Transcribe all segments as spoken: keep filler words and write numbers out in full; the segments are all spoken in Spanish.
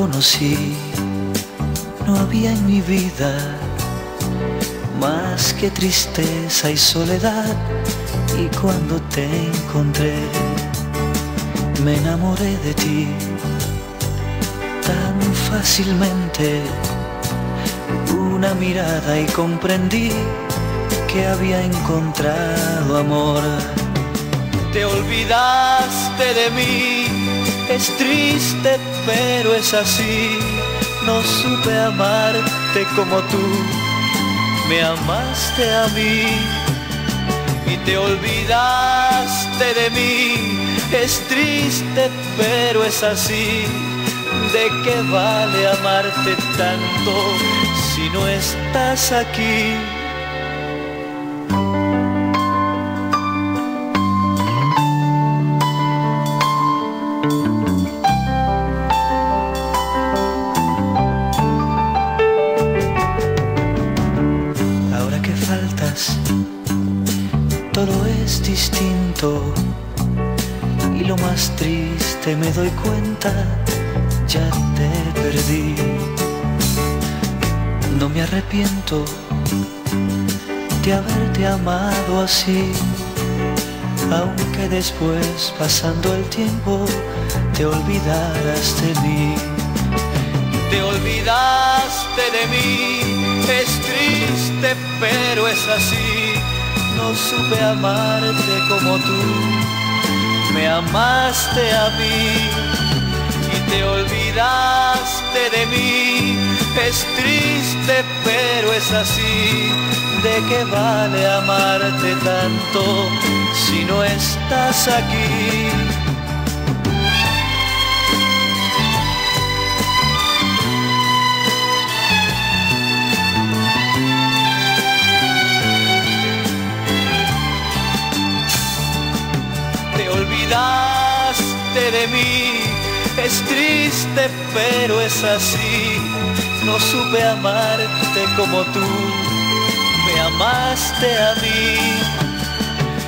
conocí, no había en mi vida más que tristeza y soledad. Y cuando te encontré, me enamoré de ti tan fácilmente. Una mirada y comprendí que había encontrado amor. Te olvidaste de mí, es triste pero es así. No supe amarte como tú me amaste a mí. Y te olvidaste de mí, es triste pero es así. ¿De qué vale amarte tanto si no estás aquí? Ahora que faltas, todo es distinto. Y lo más triste, me doy cuenta, ya te perdí. No me arrepiento de haberte amado así, aunque después, pasando el tiempo, te olvidarás de mí. Te olvidaste de mí, es triste pero es así. No supe amarte como tú me amaste a mí. Te olvidaste de mí, es triste pero es así. ¿De qué vale amarte tanto si no estás aquí? Te olvidaste de mí, es triste pero es así. No supe amarte como tú me amaste a mí.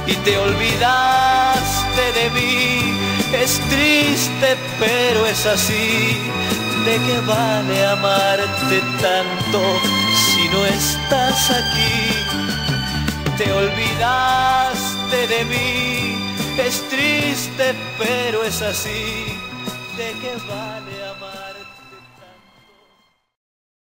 Y te olvidaste de mí, es triste pero es así. ¿De qué vale amarte tanto si no estás aquí? Te olvidaste de mí, es triste pero es así. ¿De qué vale amar?